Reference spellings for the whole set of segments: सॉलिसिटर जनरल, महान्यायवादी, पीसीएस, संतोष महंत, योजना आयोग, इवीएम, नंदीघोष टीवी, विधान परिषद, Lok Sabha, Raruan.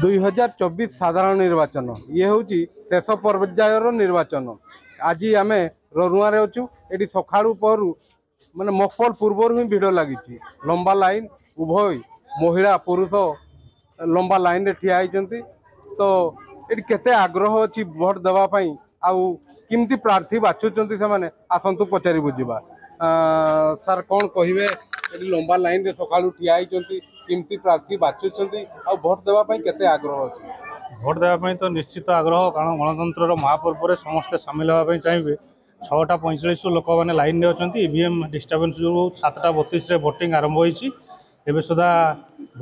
2024 साधारण निर्वाचन ये हूँ शेष पर्यायर निर्वाचन। आज आम ररुआर अच्छू ये सका माने मखफल पूर्व हिं भिड़ लगी लंबा लाइन उभय महिला पुरुष लंबा लाइन ठिया होती तो ये केते आग्रह अच्छी भोट देवाई आमती प्रार्थी बाछुंट से मैंने आसतु पचारि बुझा सार कौन कहे लंबा लाइन सका ठिया होती किमती प्रार्थी बाछुंट भोट देवाई केते आग्रह अच्छी भोट देवाई तो निश्चित आग्रह कारण गणतंत्र महापर्व समस्ते सामिल होगापी चाहिए 6:45 लोक मैंने लाइन में अच्छा इवीएम डिस्टर्बेन्स जो 7:32 भोटिंग आरंभ होती सुधा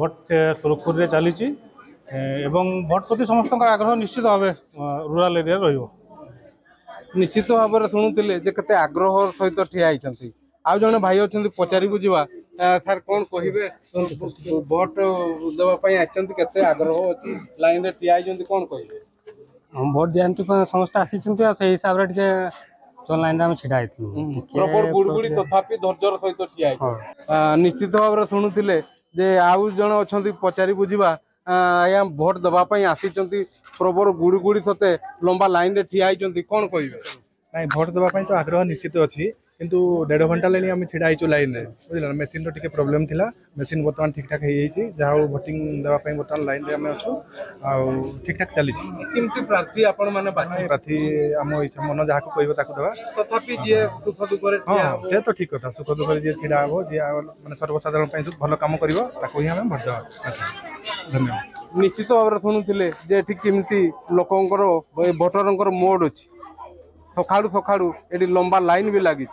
भोट सुरखुरी में चली भोट प्रति समस्त आग्रह निश्चित भाव रूराल एरिया रश्चित भाव में शुणुले के आग्रह सहित ठिया होती आज जड़े भाई अच्छा पचारि बुझा सार कौन कहे भोट देवाई आई के आग्रह अच्छी लाइन में ठिया होती कौन कहे भोट दिखाते समस्त आसी हिसाब से तो लाइन में छिड़ा गुड़गुड़ी तथापि धैर्यर सहित ठिया निश्चित भाव में शुणुले आउ जन अच्छा पचारि बुझा आज्ञा भोट देवाई आसी प्रबर गुड़गुड़ी सते लंबा लाइन में ठिया होती कौन कहे ना भोट देवाई तो आग्रह निश्चित अच्छी किंतु 1.5 घंटा लगे आम छिड़ा हो लाइन में बुझे मेसीन रे प्रोब्लेम था मेसीन बर्तमान ठीक ठाक हो जहाँ भोटिंग देवाई बर्तमान लाइन में आम अच्छू ठीक ठाक चली प्रार्थी आप प्रार्थी आम इच्छा मन जहाँ को कह तथापि जी सुख दुख हाँ से तो ठीक कथा सुख दुख जी छिड़ा हे जी मैंने सर्वसाधारण भल कम कर भोट देवा धन्यवाद। निश्चित भाव शुणुले किमती लोकर भोटर मोड अच्छी सका सका लंबा लाइन भी लगी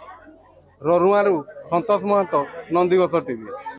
ररुआरू संतोष महंत नंदीघोष टीवी।